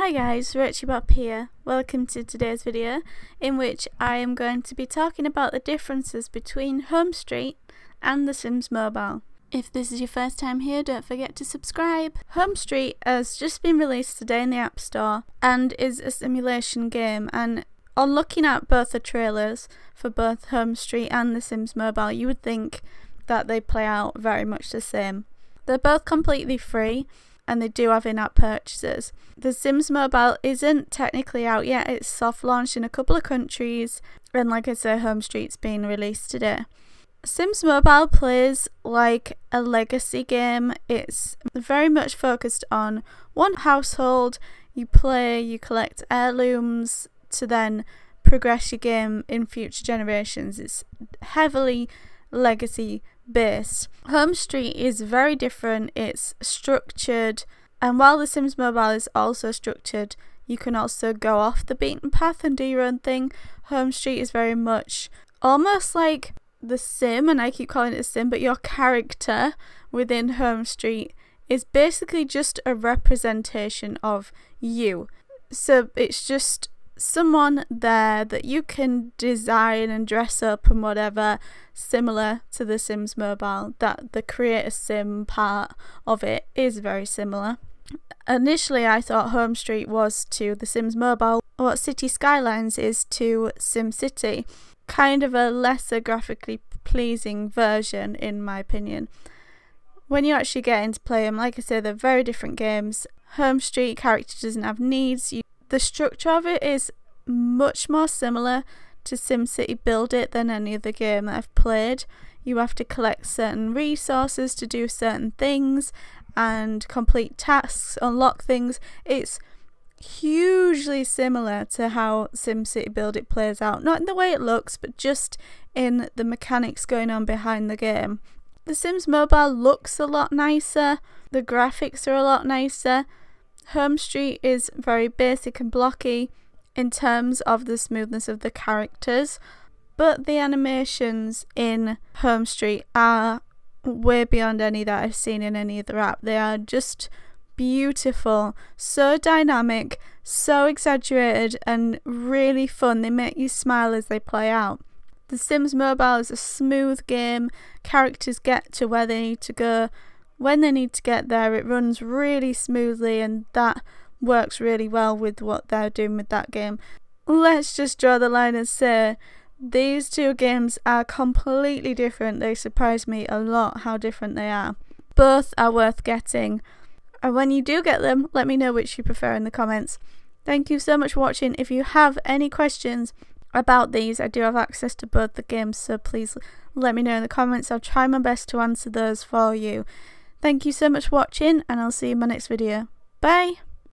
Hi guys, Rachybop here. Welcome to today's video in which I am going to be talking about the differences between Home Street and The Sims Mobile. If this is your first time here, don't forget to subscribe. Home Street has just been released today in the App Store and is a simulation game, and on looking at both the trailers for both Home Street and The Sims Mobile, you would think that they play out very much the same. They're both completely free and they do have in-app purchases. The Sims Mobile isn't technically out yet, it's soft launched in a couple of countries, and like I say, Home Street's been released today. Sims Mobile plays like a legacy game. It's very much focused on one household. You play, you collect heirlooms to then progress your game in future generations. It's heavily legacy based. Home Street is very different. It's structured, and while The Sims Mobile is also structured, you can also go off the beaten path and do your own thing. Home Street is very much almost like the Sim, and I keep calling it a Sim, but your character within Home Street is basically just a representation of you. So it's just someone there that you can design and dress up and whatever, similar to The Sims Mobile. That the create a sim part of it is very similar. Initially I thought Home Street was to The Sims Mobile what City Skylines is to SimCity. Kind of a lesser graphically pleasing version in my opinion. When you actually get into play them, like I say, they're very different games. Home Street character doesn't have needs. The structure of it is much more similar to SimCity BuildIt than any other game that I've played. You have to collect certain resources to do certain things and complete tasks, unlock things. It's hugely similar to how SimCity BuildIt plays out. Not in the way it looks, but just in the mechanics going on behind the game. The Sims Mobile looks a lot nicer. The graphics are a lot nicer. Home Street is very basic and blocky in terms of the smoothness of the characters, but the animations in Home Street are way beyond any that I've seen in any other app. They are just beautiful, so dynamic, so exaggerated and really fun. They make you smile as they play out. The Sims Mobile is a smooth game. Characters get to where they need to go when they need to get there. It runs really smoothly and that works really well with what they're doing with that game. Let's just draw the line and say these two games are completely different. They surprise me a lot how different they are. Both are worth getting, and when you do get them, let me know which you prefer in the comments. Thank you so much for watching. If you have any questions about these, I do have access to both the games, so please let me know in the comments. I'll try my best to answer those for you. Thank you so much for watching, and I'll see you in my next video. Bye!